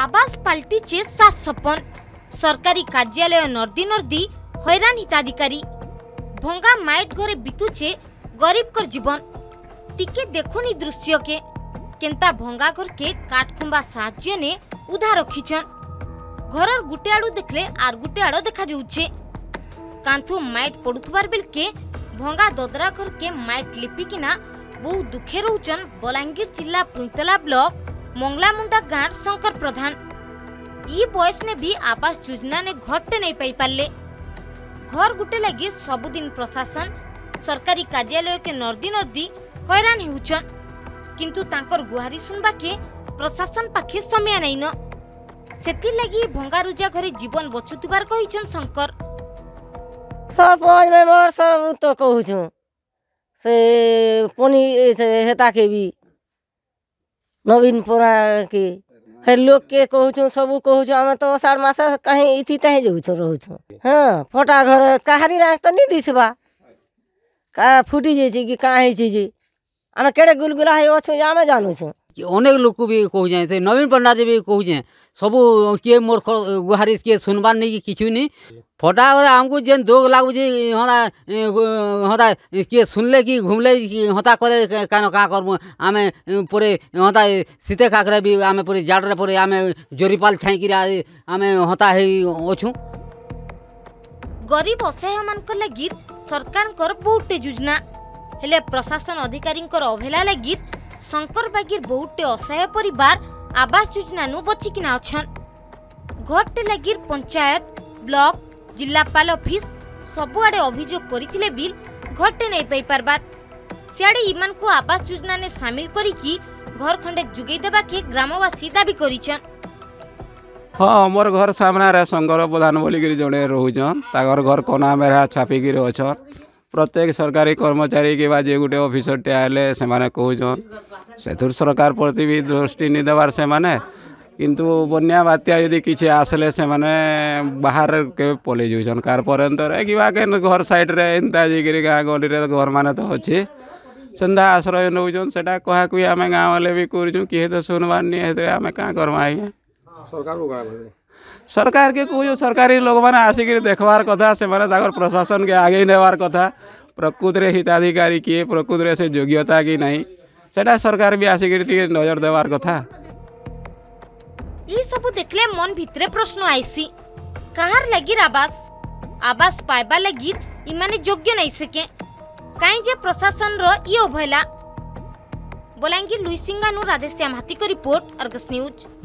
आवास पलटिचे सात सरकारी कार्यालय नर्दी नर्दी हैरान हिताधिकारी भंगा माइट घरे बीतुचे गरीब कर जीवन टिके देखुनी दृश्य के केंता भंगा घर के काटखुंबा साहाज्य ने उधार रखीछन घरर गुटे आड़ू देखले आर गुटे आड़ो देखा जाउछे कांथु माइट पडुतबार बिल के भंगा ददरा घर के माइट लिपिकिना बहु दुखे रहउछन बलांगीर जिला पुंतला ब्लॉक मंगलामुंडा गांव शंकर प्रधान। ई बॉयस ने भी आवास योजना ने घरते नहीं पाई पाले। घर गुटे लगी सबुदिन प्रशासन सरकारी कार्यालय के नर्दी नदी हैरान होउछन किंतु तांकर गुहारी सुनबा के प्रशासन पाखे समय नहीं न सेति लगी भंगारुजा घरे जीवन बचुतिबार कहिछन शंकर। सरपंच में मोर सब तो कहू छु से पनी हेता के भी नवीन पुरा के हर लोग के कहू छु सब कहू छु हम तो आषाढ़ मास कहीं इति तहि जाउ छु रहू छु। हां फटा घर कहारी रात तो नहीं दिसबा का फुटी जे कि का है जे आम केड़े गुलगुला है ओछो या में जानू छु कि अनेक लोग भी कहू जाए से नवीन पंडा जी भी कहू जाए सब के मोर गुहारी के सुनबार नहीं किछु नहीं फटा और हमको जेन दोग लागू जे हमरा हदा के सुनले कि घुमले कि हता करे कानो का करबो आमे पूरे हता सीते काकरे भी आमे पूरे जाड़ रे पूरे आमे जोरीपाल छाईकिरा आमे हता हे ओछु। गरीब असहाय मानक लगी सरकार बहुटे योजना हेले प्रशासन अधिकारी अवहेला लगी शंकर बागीर बहुटे असहाय परिवार आवास योजना नु बचिकिना अछन। घरटे लगी पंचायत ब्लॉक जिलापाल ऑफिस सबुआडे अभियोग करथिले बिल घरटे नहीं पाई पारबार सियाडे इमान को आवास योजना ने शामिल करिकी घर खंडे जुगै देबा के ग्रामवासी दाबी करिछन। हाँ मोर घर सामना रे शंकर प्रधान बोलिकी जड़े रोजन तागर घर कोना मेरा छापिकी अछन प्रत्येक सरकारी कर्मचारी के बाद जे गोटे ऑफिसर टे आले से माने कहजन सेथुर सरकार प्रति भी दृष्टि नि देवार से माने किंतु बन्या बात्या यदि किछ आसले से माने बाहर के पले जोजन कार परंतर कि बाके घर साइड रे एंता जेगिरी गां गली रे घर माने तो अछि संधा आश्रय नउजन सेटा कहा कोई आमे गांव वाले भी करजु कि हे तो सुनवार नि हे आमे का करवा आइ सरकार के कोई सरकारी लोग माने आसिक देखवार कथा से माने ताकर प्रशासन के आगे नेवार कथा प्रकृति रे हिताधिकारी किए प्रकृति रे से योग्यता कि नहीं सेटा सरकार भी आसिक नजर देवार कथा। ई सब देखले मन भितरे प्रश्न आईसी कहार लगी आवास पाइबा लगी ई माने योग्य नहीं सके काई जे प्रशासन रो ई अवहेला। बलांगीर लुइसिंगानु राधेश्याम हाथी को रिपोर्ट अर्गस न्यूज।